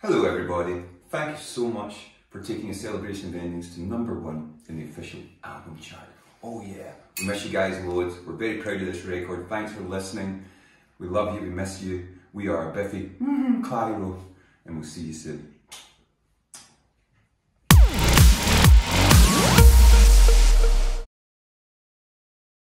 Hello everybody, thank you so much for taking A Celebration of Endings to #1 in the official album chart. Oh yeah, we miss you guys loads, we're very proud of this record, thanks for listening, we love you, we miss you, we are Biffy Clyro, and we'll see you soon.